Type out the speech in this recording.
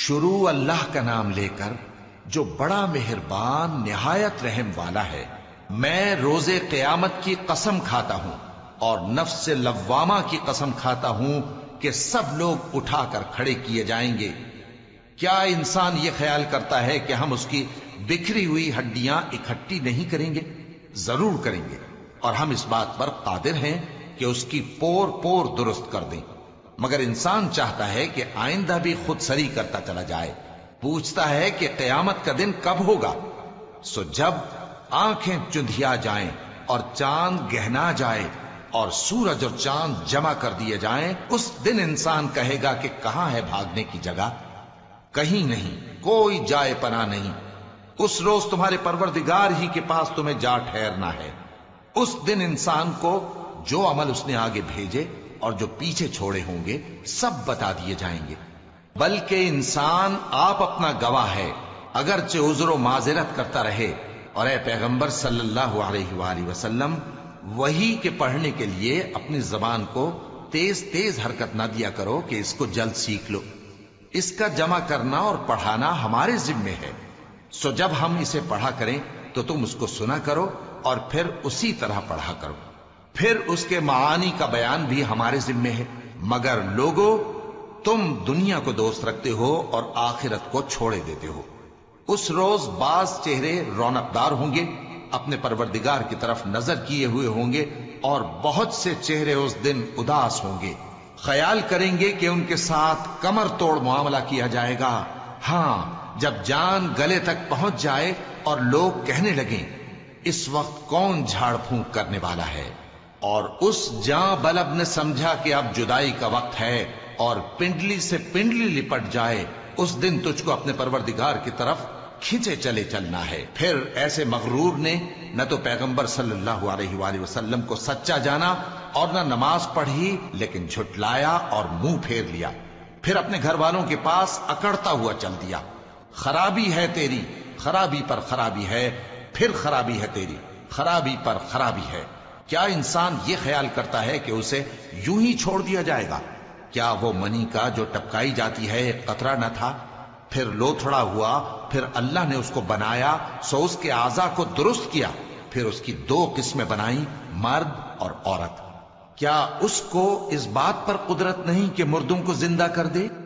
शुरू अल्लाह का नाम लेकर जो बड़ा मेहरबान निहायत रहम वाला है। मैं रोजे क़यामत की कसम खाता हूं और नफ्स लव्वामा की कसम खाता हूं कि सब लोग उठाकर खड़े किए जाएंगे। क्या इंसान यह ख्याल करता है कि हम उसकी बिखरी हुई हड्डियां इकट्ठी नहीं करेंगे? जरूर करेंगे, और हम इस बात पर कादिर हैं कि उसकी पोर पोर दुरुस्त कर दें। मगर इंसान चाहता है कि आइंदा भी खुद सरी करता चला जाए। पूछता है कि क़यामत का दिन कब होगा? सो जब आंखें चुंधिया जाएं और चांद गहना जाए और सूरज और चांद जमा कर दिए जाएं, उस दिन इंसान कहेगा कि कहां है भागने की जगह? कहीं नहीं, कोई जाए पना नहीं। उस रोज तुम्हारे परवरदिगार ही के पास तुम्हें जा ठहरना है। उस दिन इंसान को जो अमल उसने आगे भेजे और जो पीछे छोड़े होंगे सब बता दिए जाएंगे। बल्कि इंसान आप अपना गवाह है, अगरचे उज़्र माज़रत करता रहे। और ए पैगंबर सल्लल्लाहु अलैहि वसल्लम, वही के पढ़ने के लिए अपनी जबान को तेज तेज हरकत ना दिया करो कि इसको जल्द सीख लो। इसका जमा करना और पढ़ाना हमारे जिम्मे है। सो जब हम इसे पढ़ा करें तो तुम उसको सुना करो और फिर उसी तरह पढ़ा करो। फिर उसके मानी का बयान भी हमारे जिम्मे है। मगर लोगों, तुम दुनिया को दोस्त रखते हो और आखिरत को छोड़े देते हो। उस रोज बाज चेहरे रौनकदार होंगे, अपने परवरदिगार की तरफ नजर किए हुए होंगे, और बहुत से चेहरे उस दिन उदास होंगे। ख्याल करेंगे कि उनके साथ कमर तोड़ मामला किया जाएगा। हाँ, जब जान गले तक पहुंच जाए और लोग कहने लगें, इस वक्त कौन झाड़ फूंक करने वाला है। और उस जां बलब ने समझा कि अब जुदाई का वक्त है और पिंडली से पिंडली लिपट जाए, उस दिन तुझको अपने परवरदिगार की तरफ खींचे चले चलना है। फिर ऐसे मगरूर ने न तो पैगंबर सल्लल्लाहु अलैहि वसल्लम को सच्चा जाना और न नमाज पढ़ी, लेकिन झुटलाया और मुंह फेर लिया। फिर अपने घर वालों के पास अकड़ता हुआ चल दिया। खराबी है तेरी, खराबी पर खराबी है, फिर खराबी है तेरी, खराबी पर खराबी है। क्या इंसान ये ख्याल करता है कि उसे यूं ही छोड़ दिया जाएगा? क्या वो मनी का जो टपकाई जाती है कतरा न था? फिर लोथड़ा हुआ, फिर अल्लाह ने उसको बनाया, सो उसके आजा को दुरुस्त किया। फिर उसकी दो किस्में बनाई, मर्द और औरत। क्या उसको इस बात पर कुदरत नहीं कि मुर्दों को जिंदा कर दे?